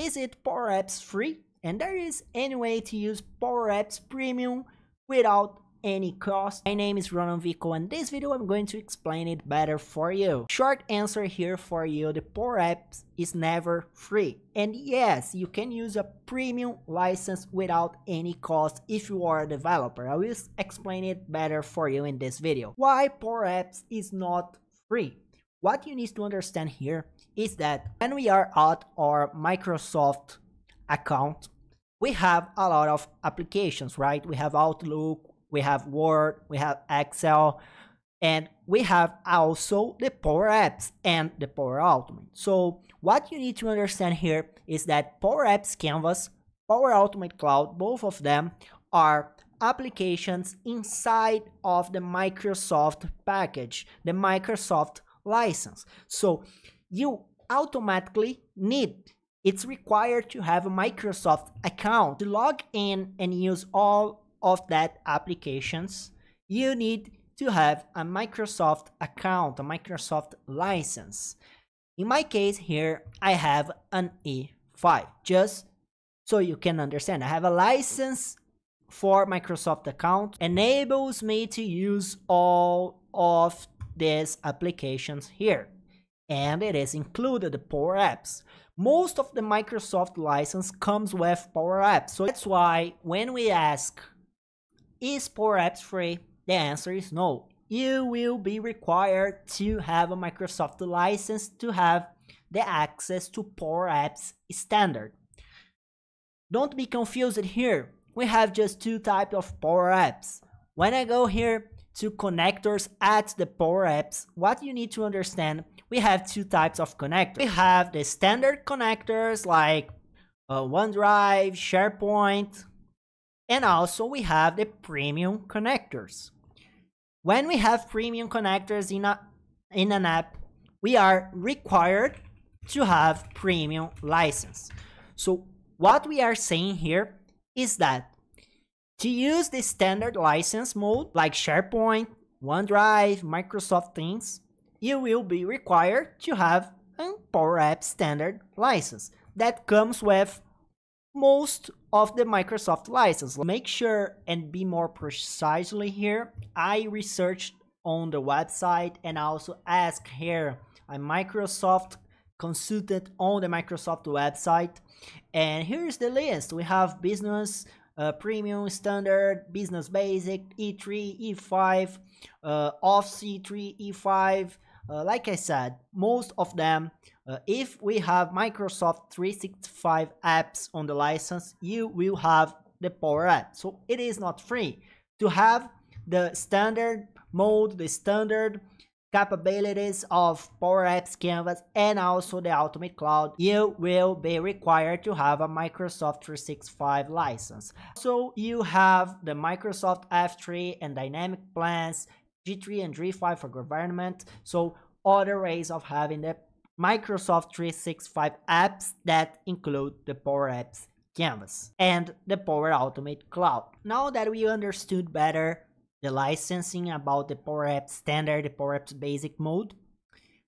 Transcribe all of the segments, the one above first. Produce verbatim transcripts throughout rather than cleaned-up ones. Is it Power Apps free? And there is any way to use Power Apps Premium without any cost. My name is Ronan Vico and this video I'm going to explain it better for you. Short answer here for you, the Power Apps is never free. And yes, you can use a premium license without any cost if you are a developer. I will explain it better for you in this video. Why Power Apps is not free? What you need to understand here is that when we are at our Microsoft account, we have a lot of applications, right? We have Outlook, we have Word, we have Excel, and we have also the Power Apps and the Power Automate. So what you need to understand here is that Power Apps Canvas, Power Automate Cloud, both of them are applications inside of the Microsoft package, the Microsoft license. So you automatically need, it's required to have a Microsoft account to log in and use all of that applications. You need to have a Microsoft account, a Microsoft license. In my case here, I have an E five, just so you can understand. I have a license for Microsoft account, enables me to use all of these applications here, and it is included the Power Apps. Most of the Microsoft license comes with Power Apps, so that's why when we ask, is Power Apps free? The answer is no. You will be required to have a Microsoft license to have the access to Power Apps standard. Don't be confused here. We have just two types of Power Apps. When I go here to connectors at the Power Apps, what you need to understand, we have two types of connectors. We have the standard connectors like uh, OneDrive, SharePoint, and also we have the premium connectors. When we have premium connectors in, a, in an app, we are required to have premium license. So what we are saying here is that to use the standard license mode like SharePoint, OneDrive, Microsoft Teams, you will be required to have a Power Apps standard license that comes with most of the Microsoft license. Make sure and be more precisely here. I researched on the website and also asked here a Microsoft consultant on the Microsoft website. And here's the list. We have business, uh, premium, standard, business basic, E three, E five, uh, Office E three, E five. Uh, like I said, most of them. Uh, if we have Microsoft three sixty-five apps on the license, you will have the Power App. So it is not free. To have the standard mode, the standard capabilities of Power Apps Canvas and also the Automate Cloud, you will be required to have a Microsoft three sixty-five license. So you have the Microsoft F three and Dynamic Plans, G three and G five for government. So other ways of having the Microsoft three sixty-five apps that include the Power Apps Canvas and the Power Automate Cloud. Now that we understood better the licensing about the Power Apps Standard, the Power Apps Basic mode,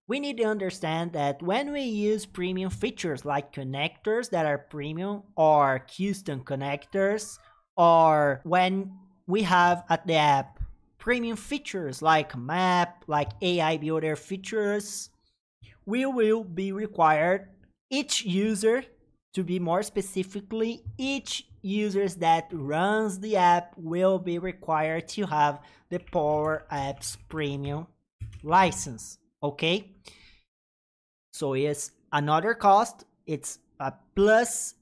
we need to understand that when we use premium features like connectors that are premium or custom connectors, or when we have at the app premium features like map, like A I builder features, we will be required, each user, to be more specifically, each user that runs the app will be required to have the Power Apps Premium license, okay? So it's another cost, it's a plus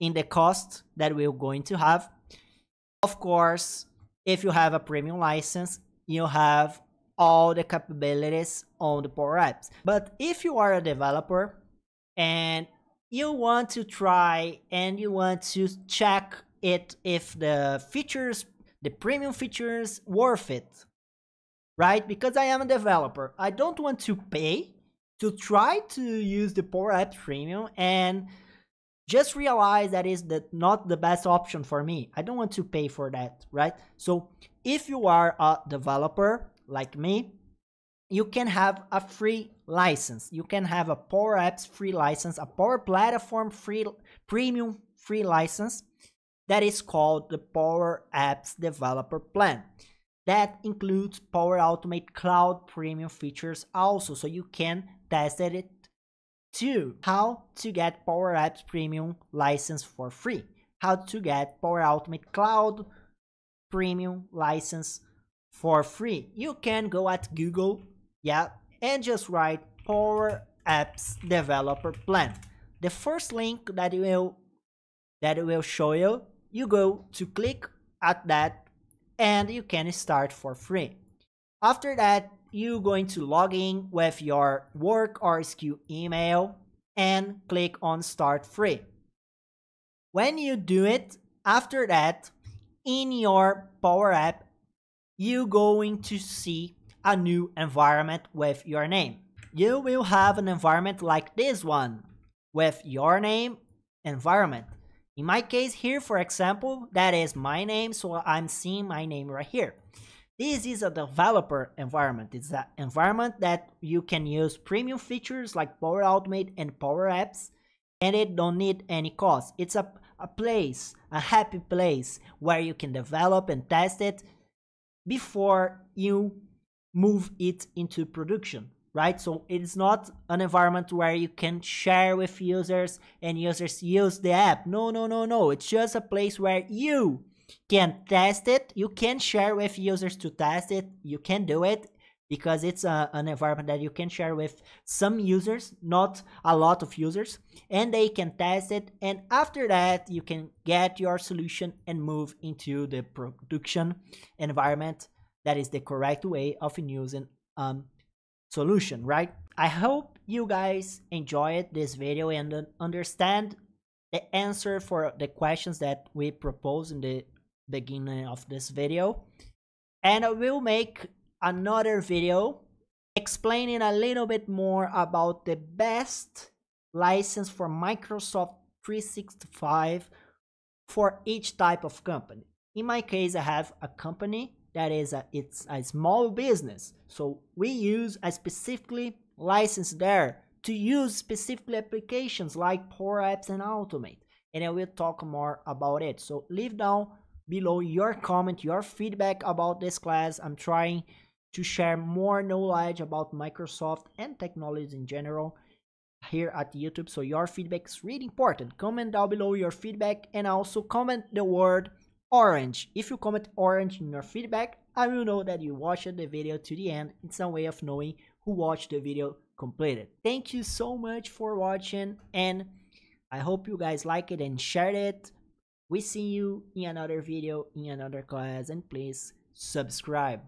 in the cost that we're going to have. Of course, if you have a premium license, you have all the capabilities on the Power Apps. But if you are a developer and you want to try and you want to check it if the features, the premium features, worth it, right? Because I am a developer, I don't want to pay to try to use the Power Apps Premium and just realize that is that not the best option for me. I don't want to pay for that, right? So if you are a developer like me, you can have a free license. You can have a Power Apps free license, a Power Platform free premium free license that is called the Power Apps Developer Plan. That includes Power Automate Cloud premium features also, so you can test it too. How to get Power Apps Premium license for free. How to get Power Automate Cloud premium license for free. You can go at Google, yeah, and just write Power Apps Developer Plan. The first link that it will that it will show you, you go to click at that and you can start for free. After that, you're going to log in with your work or skill email and click on Start Free. When you do it, after that, in your Power App, you're going to see a new environment with your name. You will have an environment like this one with your name environment. In my case here, for example, that is my name, so I'm seeing my name right here. This is a developer environment. It's an environment that you can use premium features like Power Automate and Power Apps, and it don't need any cost. It's a, a place, a happy place where you can develop and test it before you move it into production, right? So it's not an environment where you can share with users and users use the app. No, no, no, no. It's just a place where you can test it, you can share with users to test it, you can do it because it's a, an environment that you can share with some users, not a lot of users, and they can test it, and after that you can get your solution and move into the production environment. That is the correct way of using um solution, right? I hope you guys enjoyed this video and understand the answer for the questions that we proposed in the beginning of this video, and I will make another video explaining a little bit more about the best license for Microsoft three sixty-five for each type of company. In my case, I have a company that is a, it's a small business, so we use a specifically license there to use specific applications like Power Apps and Automate, and I will talk more about it. So leave down below your comment, your feedback about this class. I'm trying to share more knowledge about Microsoft and technology in general here at YouTube, so your feedback is really important. Comment down below your feedback, and also comment the word orange. If you comment orange in your feedback, I will know that you watched the video to the end. It's a way of knowing who watched the video completed. Thank you so much for watching, and I hope you guys like it and shared it. We see you in another video, in another class, and please subscribe.